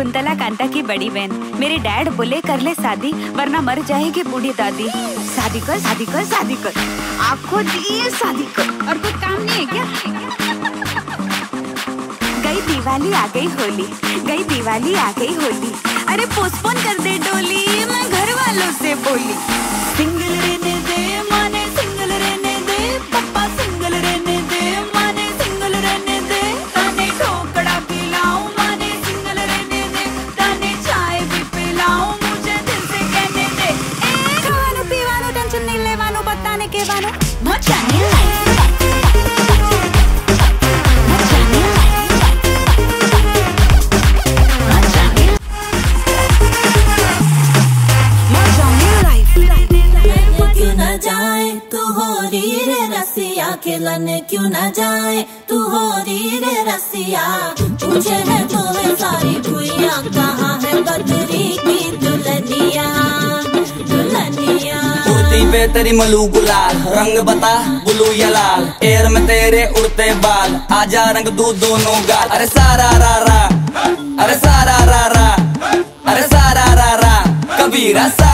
कुंतला कांता की बड़ी बहन। मेरे डैड बोले कर ले शादी वरना मर जाएगी बूढ़ी दादी। शादी कर शादी कर शादी कर, आपको दिए शादी कर, और कोई काम नहीं है क्या? गई दिवाली आ गई होली, गई दिवाली आ गई होली, अरे पोस्टपोन कर दे डोली, मैं घर वालों से बोली। सिंगल रहने दे माने सिंगल रहने दे पापा, सिंगल रहने दे माने सिंगल रहने दे, ताने ठोकरा पिलाऊं माने सिंगल रहने दे, ताने चाय भी पिलाऊं मुझे दिल से कहने दे। ए खानो पीवानो टेंशन नहीं लेवानो बताने के वानो मजा नहीं। खिलाने क्यों ना जाए तू होरी रे रसिया, मुझे है तो वे सारी भुइया, कहाँ है बदरी की दुल्हनिया दुल्हनिया। धोती पे तेरी मलू गुलाल, रंग बता ब्लू या लाल, एयर में तेरे उड़ते बाल, आजा रंग दू दोनों गाल। अरे सारा रा रा, अरे सारा रा रा, अरे सारा रा रा, कबीरा